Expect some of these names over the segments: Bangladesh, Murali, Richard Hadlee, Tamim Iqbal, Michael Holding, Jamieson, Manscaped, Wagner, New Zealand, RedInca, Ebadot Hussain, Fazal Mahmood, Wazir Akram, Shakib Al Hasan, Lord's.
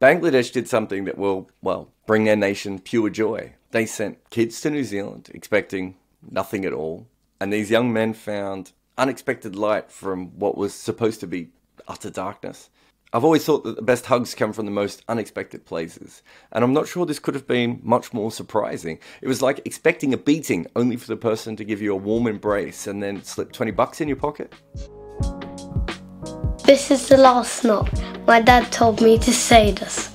Bangladesh did something that will, well, bring their nation pure joy. They sent kids to New Zealand expecting nothing at all, and these young men found unexpected light from what was supposed to be utter darkness. I've always thought that the best hugs come from the most unexpected places, and I'm not sure this could have been much more surprising. It was like expecting a beating only for the person to give you a warm embrace and then slip $20 in your pocket. This is the last knock. My dad told me to say this.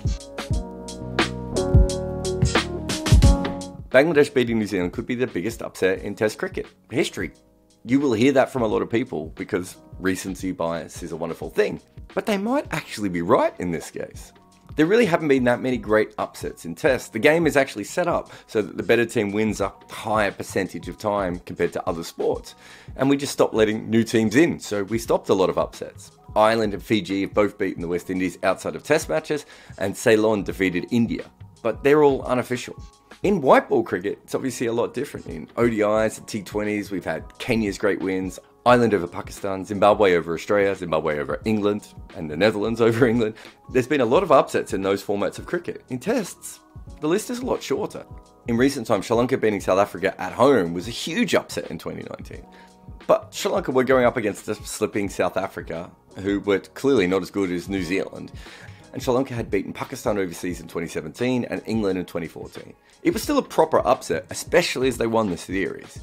Bangladesh beating New Zealand could be the biggest upset in Test cricket history. You will hear that from a lot of people because recency bias is a wonderful thing. But they might actually be right in this case. There really haven't been that many great upsets in Tests. The game is actually set up so that the better team wins a higher percentage of time compared to other sports. And we just stopped letting new teams in, so we stopped a lot of upsets. Ireland and Fiji have both beaten the West Indies outside of Test matches, and Ceylon defeated India. But they're all unofficial. In white ball cricket, it's obviously a lot different. In ODIs and T20s, we've had Kenya's great wins, Ireland over Pakistan, Zimbabwe over Australia, Zimbabwe over England, and the Netherlands over England. There's been a lot of upsets in those formats of cricket. In Tests, the list is a lot shorter. In recent times, Sri Lanka beating South Africa at home was a huge upset in 2019. But Sri Lanka were going up against a slipping South Africa, who were clearly not as good as New Zealand. And Sri Lanka had beaten Pakistan overseas in 2017 and England in 2014. It was still a proper upset, especially as they won the series.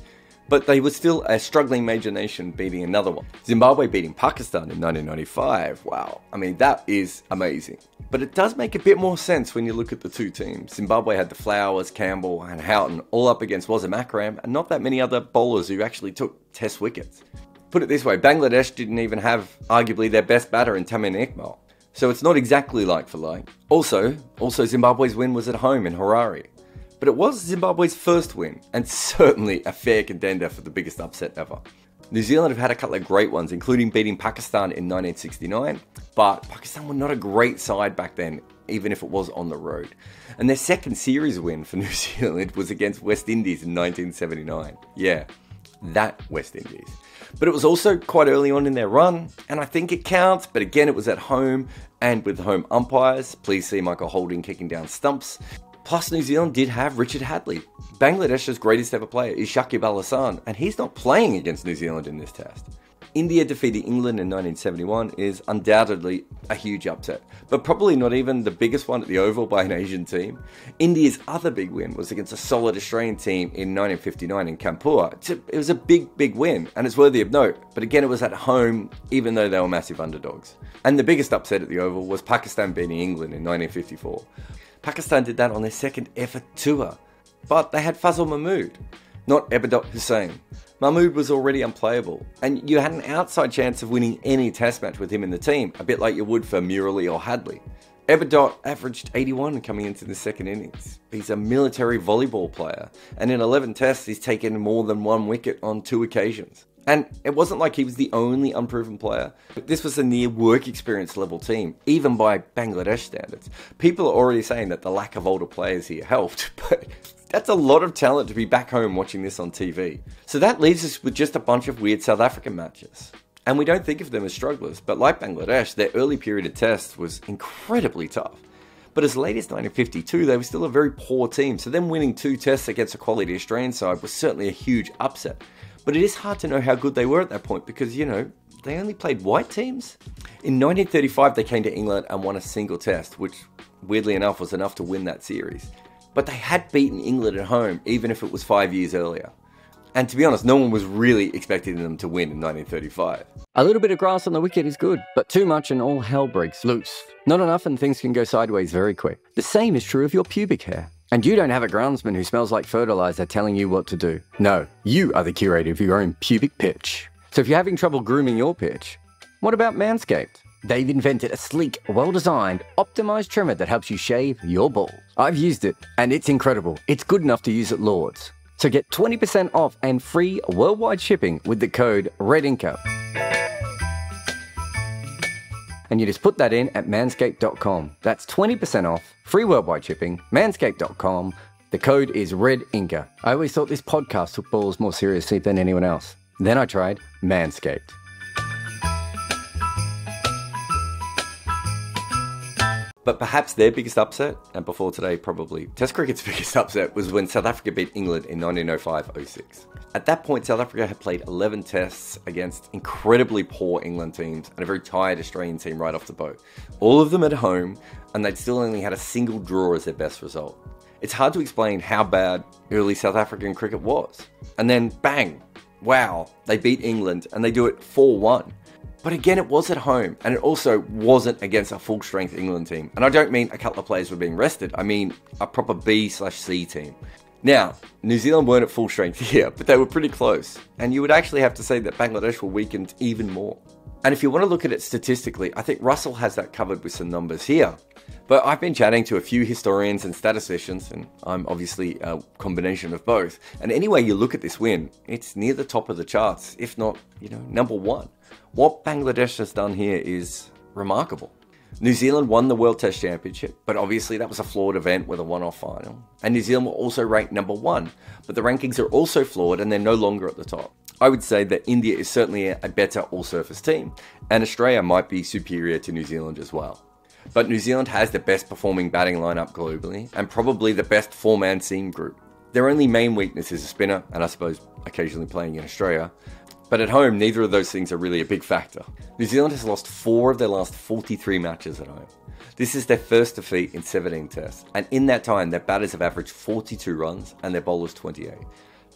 But they were still a struggling major nation beating another one. Zimbabwe beating Pakistan in 1995, wow, I mean that is amazing. But it does make a bit more sense when you look at the two teams. Zimbabwe had the Flowers, Campbell and Houghton all up against Wazir Akram and not that many other bowlers who actually took Test wickets. Put it this way, Bangladesh didn't even have arguably their best batter in Tamim Iqbal. So it's not exactly like for like. Also Zimbabwe's win was at home in Harare. But it was Zimbabwe's first win, and certainly a fair contender for the biggest upset ever. New Zealand have had a couple of great ones, including beating Pakistan in 1969, but Pakistan were not a great side back then, even if it was on the road. And their second series win for New Zealand was against West Indies in 1979. Yeah, that West Indies. But it was also quite early on in their run, and I think it counts, but again it was at home, and with home umpires. Please see Michael Holding kicking down stumps. Plus New Zealand did have Richard Hadlee. Bangladesh's greatest ever player is Shakib Al Hasan, and he's not playing against New Zealand in this Test. India defeating England in 1971 is undoubtedly a huge upset, but probably not even the biggest one at the Oval by an Asian team. India's other big win was against a solid Australian team in 1959 in Kanpur. It was a big win, and it's worthy of note, but again it was at home, even though they were massive underdogs. And the biggest upset at the Oval was Pakistan beating England in 1954. Pakistan did that on their second ever tour, but they had Fazal Mahmood, not Ebadot Hussain. Mahmood was already unplayable, and you had an outside chance of winning any Test match with him in the team, a bit like you would for Murali or Hadlee. Ebadot averaged 81 coming into the second innings. He's a military volleyball player, and in 11 Tests he's taken more than one wicket on 2 occasions. And it wasn't like he was the only unproven player, but this was a near work experience level team, even by Bangladesh standards. People are already saying that the lack of older players here helped, but that's a lot of talent to be back home watching this on TV. So that leaves us with just a bunch of weird South African matches. And we don't think of them as strugglers, but like Bangladesh, their early period of Tests was incredibly tough. But as late as 1952, they were still a very poor team, so them winning 2 Tests against a quality Australian side was certainly a huge upset. But it is hard to know how good they were at that point because, you know, they only played white teams. In 1935, they came to England and won a single Test, which, weirdly enough, was enough to win that series. But they had beaten England at home, even if it was 5 years earlier. And to be honest, no one was really expecting them to win in 1935. A little bit of grass on the wicket is good, but too much and all hell breaks loose. Not enough and things can go sideways very quick. The same is true of your pubic hair. And you don't have a groundsman who smells like fertilizer telling you what to do. No, you are the curator of your own pubic pitch. So if you're having trouble grooming your pitch, what about Manscaped? They've invented a sleek, well-designed, optimized trimmer that helps you shave your balls. I've used it, and it's incredible. It's good enough to use at Lord's. So get 20% off and free worldwide shipping with the code RedInca. And you just put that in at manscaped.com. That's 20% off, free worldwide shipping, manscaped.com. The code is RedInca. I always thought this podcast took balls more seriously than anyone else. Then I tried Manscaped. But perhaps their biggest upset, and before today probably Test cricket's biggest upset, was when South Africa beat England in 1905-06. At that point, South Africa had played 11 tests against incredibly poor England teams and a very tired Australian team right off the boat. All of them at home, and they'd still only had a single draw as their best result. It's hard to explain how bad early South African cricket was. And then bang, wow, they beat England and they do it 4-1. But again, it was at home, and it also wasn't against a full-strength England team. And I don't mean a couple of players were being rested, I mean a proper B/C team. Now, New Zealand weren't at full strength here, but they were pretty close. And you would actually have to say that Bangladesh were weakened even more. And if you want to look at it statistically, I think Russell has that covered with some numbers here. But I've been chatting to a few historians and statisticians, and I'm obviously a combination of both. And any way you look at this win, it's near the top of the charts, if not, #1. What Bangladesh has done here is remarkable. New Zealand won the World Test Championship, but obviously that was a flawed event with a one-off final. And New Zealand were also ranked #1, but the rankings are also flawed and they're no longer at the top. I would say that India is certainly a better all-surface team, and Australia might be superior to New Zealand as well. But New Zealand has the best performing batting lineup globally, and probably the best four-man seam group. Their only main weakness is a spinner, and I suppose occasionally playing in Australia. But at home, neither of those things are really a big factor. New Zealand has lost 4 of their last 43 matches at home. This is their first defeat in 17 tests, and in that time, their batters have averaged 42 runs and their bowlers 28.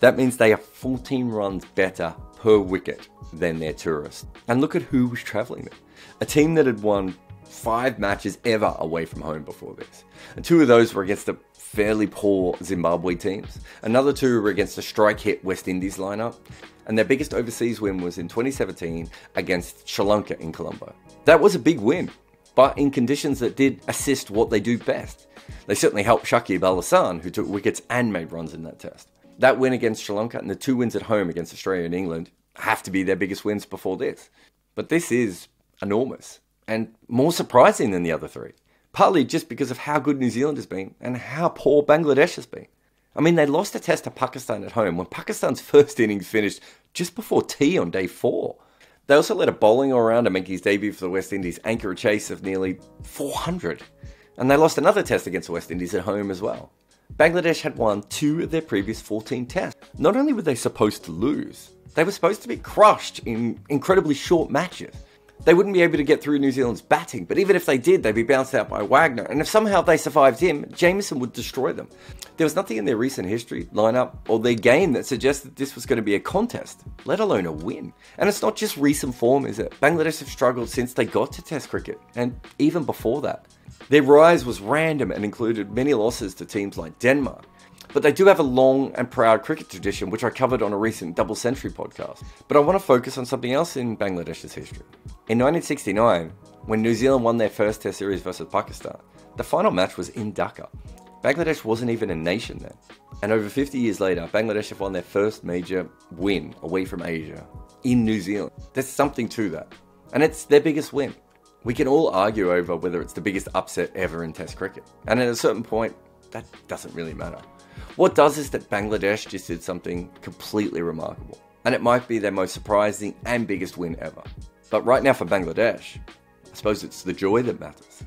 That means they are 14 runs better per wicket than their tourists. And look at who was travelling them. A team that had won 5 matches ever away from home before this. And 2 of those were against the fairly poor Zimbabwe teams. Another 2 were against a strike-hit West Indies lineup. And their biggest overseas win was in 2017 against Sri Lanka in Colombo. That was a big win, but in conditions that did assist what they do best. They certainly helped Shakib Al Hasan, who took wickets and made runs in that test. That win against Sri Lanka and the 2 wins at home against Australia and England have to be their biggest wins before this. But this is enormous, and more surprising than the other 3. Partly just because of how good New Zealand has been and how poor Bangladesh has been. I mean, they lost a test to Pakistan at home when Pakistan's first innings finished just before tea on day 4. They also let a bowling all-rounder make his debut for the West Indies anchor a chase of nearly 400. And they lost another test against the West Indies at home as well. Bangladesh had won 2 of their previous 14 tests. Not only were they supposed to lose, they were supposed to be crushed in incredibly short matches. They wouldn't be able to get through New Zealand's batting, but even if they did, they'd be bounced out by Wagner, and if somehow they survived him, Jamieson would destroy them. There was nothing in their recent history, lineup, or their game that suggested that this was going to be a contest, let alone a win. And it's not just recent form, is it? Bangladesh have struggled since they got to Test cricket, and even before that. Their rise was random and included many losses to teams like Denmark. But they do have a long and proud cricket tradition, which I covered on a recent Double Century podcast. But I want to focus on something else in Bangladesh's history. In 1969, when New Zealand won their first Test series versus Pakistan, the final match was in Dhaka. Bangladesh wasn't even a nation then. And over 50 years later, Bangladesh have won their first major win away from Asia in New Zealand. There's something to that. And it's their biggest win. We can all argue over whether it's the biggest upset ever in Test cricket. And at a certain point, that doesn't really matter. What does is that Bangladesh just did something completely remarkable, and it might be their most surprising and biggest win ever. But right now for Bangladesh, I suppose it's the joy that matters.